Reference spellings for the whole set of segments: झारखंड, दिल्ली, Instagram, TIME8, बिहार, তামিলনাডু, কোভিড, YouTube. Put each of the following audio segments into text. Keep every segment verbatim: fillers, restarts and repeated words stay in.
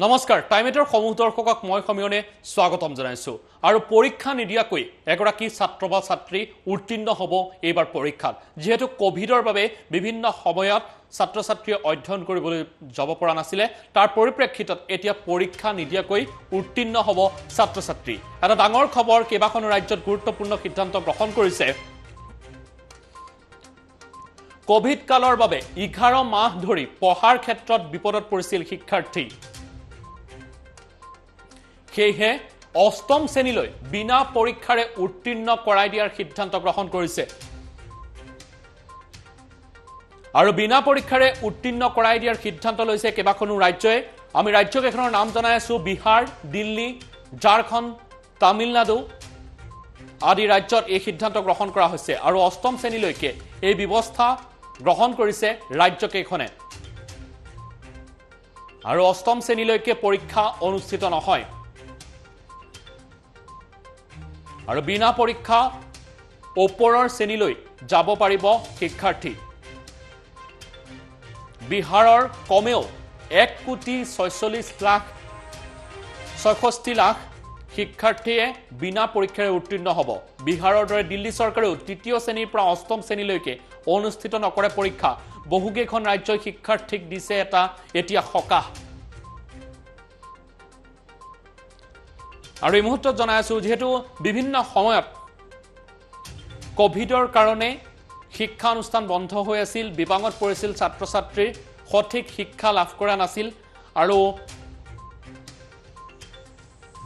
नमस्कार टाइम एटर समूह दर्शक मैं समीरणे स्वागतम जानाइछु और परीक्षा निदियाकै एगराकी छात्र बा छात्री उत्तीर्ण हबो एबार परीक्षा जेहेतु कोविडर बारे विभिन्न समयत छात्र छात्री अध्ययन কৰিবলৈ যাব পৰা নাছিলে তাৰ পৰিপ্ৰেক্ষিতত এতিয়া পৰীক্ষা নিদিয়াকৈ উত্তীৰ্ণ হ'ব ছাত্ৰ ছাত্ৰী এটা ডাঙৰ খবৰ কেবাখন ৰাজ্যত গুৰুত্বপূৰ্ণ সিদ্ধান্ত গ্ৰহণ কৰিছে কোভিড কালৰ বাবে এঘাৰ মাহ ধৰি পঢ়াৰ ক্ষেত্ৰত বিপদত পৰিছিল শিক্ষাৰ্থী সেয়ে অষ্টম শ্ৰেণীলৈ বিনা পৰীক্ষাৰে উত্তীৰ্ণ কৰাই দিয়াৰ সিদ্ধান্ত গ্ৰহণ কৰিছে और बिना परीक्षार उत्तीर्ण कराई दियार सिद्धांत लैसे केबाखनो राज्य आम राज्य केखনৰ नाम जाना आसो बिहार दिल्ली झारखंड तामिलनाडु आदि राज्य यह सिद्धांत ग्रहण करा হৈছে और अष्टम श्रेणीলৈকে এই ব্যৱস্থা গ্রহণ কৰিছে राज्य কেখনে और अष्टम শ্রেণীলৈকে परीक्षा অনুষ্ঠিত নহয় और बिना परीक्षा ওপৰৰ শ্রেণীলৈ যাব পাৰিব শিক্ষাৰ্থী बिहार कमेओ एक कोटी छयचल्लिस लाख छयष्टि लाख शिक्षार्थी बिना परीक्षार उत्तीर्ण हब बिहार दरे दिल्ली सरकारेओ तृतीय श्रेणीर पर अष्टम श्रेणीলৈকে अनुष्ठित नकरे परीक्षा बहुकेखन राज्य शिक्षार्थीक दिसे एटा एटिया सकाह और एइ मुहूर्तत जनाइ आछु जेहेतु विभिन्न समयत कोविडर कारणे शिक्षा अनुष्ठान बंध हो आसिल विपांगत परिसिल छात्र छात्री सठिक शिक्षा लाभ करा नासिल आरो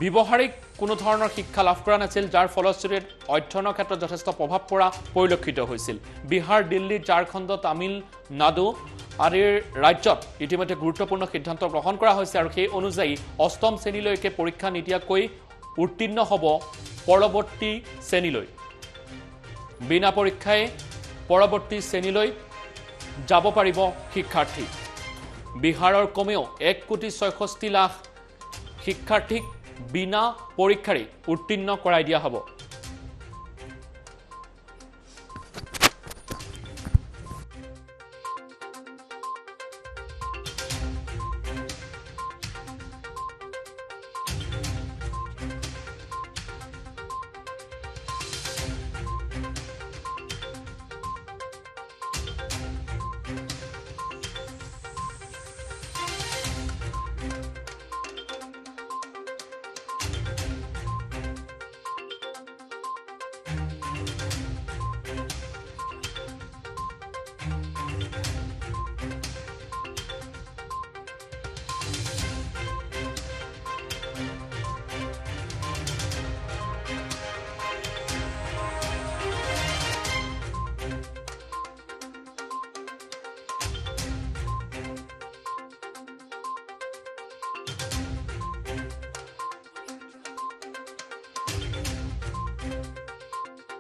व्यवहारिक कोनो धৰণৰ शिक्षा लाभ करा नासिल जार फलस्वरूपे अध्ययনৰ क्षेत्र যথেষ্ট प्रभाव परा परिलक्षित হৈছিল बिहार दिल्ली झारखंड तामिलनाडु आदिर राज्यत इतिमध्ये गुरुत्वपूर्ण सिद्धांत ग्रहण करा হৈছে আৰু সেই অনুযায়ী অষ্টম শ্ৰেণীলৈকে পৰীক্ষা নিদিয়াকৈ উত্তীৰ্ণ হ'ব পৰৱৰ্তী শ্ৰেণীলৈ বিনা পৰীক্ষায় परवर्ती श्रेणीलै जाब पारिब शिक्षार्थी बिहारर कमेओ एक कोटी छयष्टि लाख शिक्षार्थीक बिना परीक्षारे उत्तीर्ण कराई दिया हब।